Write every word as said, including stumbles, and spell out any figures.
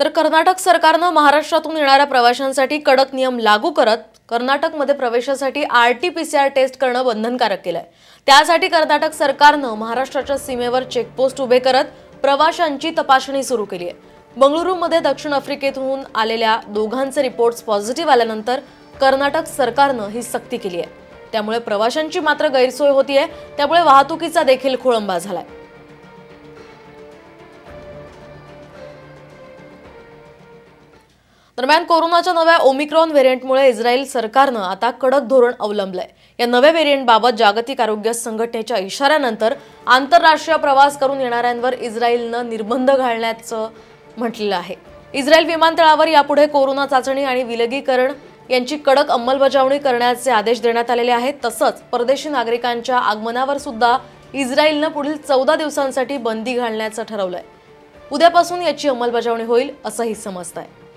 तर कर्नाटक सरकारनं महाराष्ट्रातून येणाऱ्या प्रवाशांसाठी कडक नियम लागू करत कर्नाटकमध्ये प्रवेशासाठी आरटीपीसीआर टेस्ट करणं बंधनकारक केलंय। त्यासाठी कर्नाटक सरकारनं महाराष्ट्राच्या सीमेवर चेकपोस्ट उभे करत प्रवाशांची तपासणी सुरू केली आहे। बंगळुरूमध्ये दक्षिण आफ्रिकेतून आलेल्या दोघांचे रिपोर्ट्स पॉझिटिव्ह आल्यानंतर कर्नाटक सरकारनं ही सक्ती केली आहे। त्यामुळे प्रवाशांची मात्र गैरसोय होतीये, त्यामुळे वाहतुकीचा देखील खोळंबा झालाय। दरम्यान कोरोनाच्या नव्या ओमिक्रॉन व्हेरियंटमुळे इज्राइल सरकारनं आता कडक धोरण अवलंबलंय। या नव्या व्हेरियंटबाबत जागतिक आरोग्य संघटनेच्या इशाऱ्यानंतर आंतरराष्ट्रीय प्रवास करून येणाऱ्यांवर इस्रायलनं निर्बंध घालण्याचं म्हटलेलं आहे। इस्रायल विमानतळावर यापुढे कोरोना चाचणी आणि विलगीकरण यांची कडक अंमलबजावणी करण्याचे आदेश देण्यात आलेले आहेत। तसंच परदेशी नागरिकांच्या आगमनावर सुद्धा इस्रायलनं पुढील चौदा दिवसांसाठी बंदी घालण्याचं ठरवलंय। उद्यापासून याची अंमलबजावणी होईल असंही समजतंय।